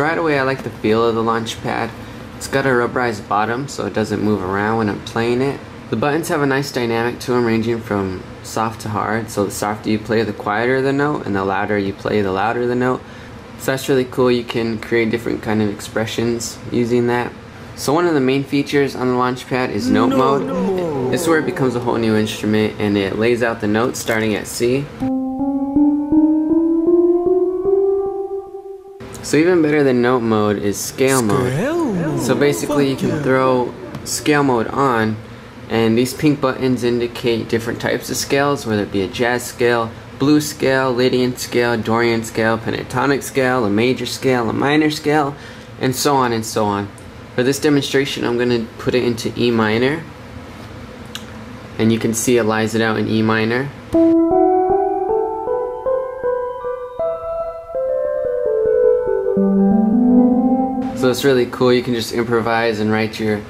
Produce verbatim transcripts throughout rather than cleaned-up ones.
So right away I like the feel of the Launchpad. It's got a rubberized bottom so it doesn't move around when I'm playing it. The buttons have a nice dynamic to them, ranging from soft to hard, so the softer you play the quieter the note and the louder you play the louder the note. So that's really cool, you can create different kind of expressions using that. So one of the main features on the Launchpad is note no, mode. No. This is where it becomes a whole new instrument and it lays out the notes starting at C. So even better than note mode is scale mode. Scale? So basically you can throw scale mode on, and these pink buttons indicate different types of scales, whether it be a jazz scale, blues scale, Lydian scale, Dorian scale, pentatonic scale, a major scale, a minor scale, and so on and so on. For this demonstration I'm going to put it into E minor, and you can see it lies it out in E minor. So it's really cool, you can just improvise and write your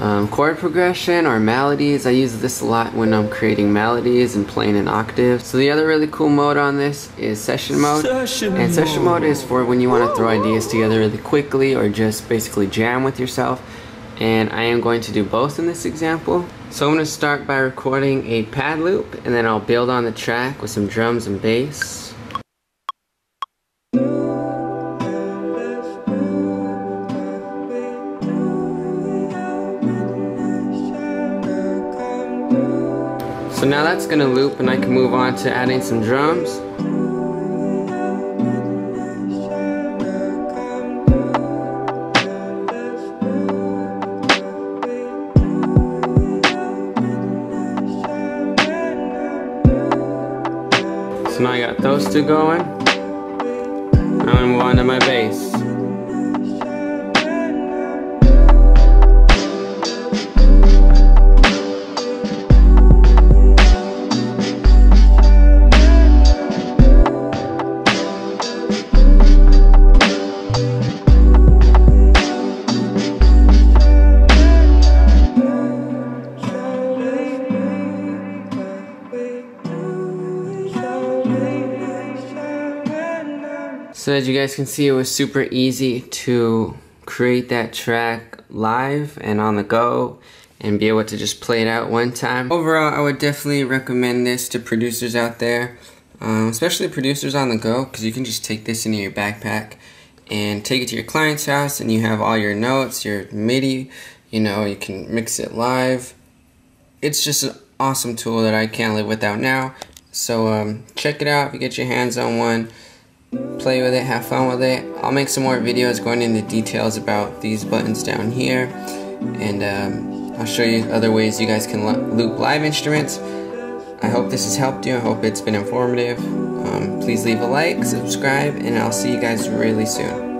Um, chord progression or melodies. I use this a lot when I'm creating melodies and playing an octave. So the other really cool mode on this is session mode. Session and session mode. mode is for when you want to throw ideas together really quickly or just basically jam with yourself. And I am going to do both in this example. So I'm going to start by recording a pad loop, and then I'll build on the track with some drums and bass. So now that's going to loop, and I can move on to adding some drums. So now I got those two going. I'm going to move on to my bass. So as you guys can see, it was super easy to create that track live and on the go and be able to just play it out one time. Overall, I would definitely recommend this to producers out there, um, especially producers on the go, because you can just take this into your backpack and take it to your client's house, and you have all your notes, your MIDI, you know, you can mix it live. It's just an awesome tool that I can't live without now. So um, check it out if you get your hands on one. Play with it, have fun with it. I'll make some more videos going into details about these buttons down here, and um, I'll show you other ways you guys can loop live instruments. I hope this has helped you. I hope it's been informative. Um, please leave a like, subscribe, and I'll see you guys really soon.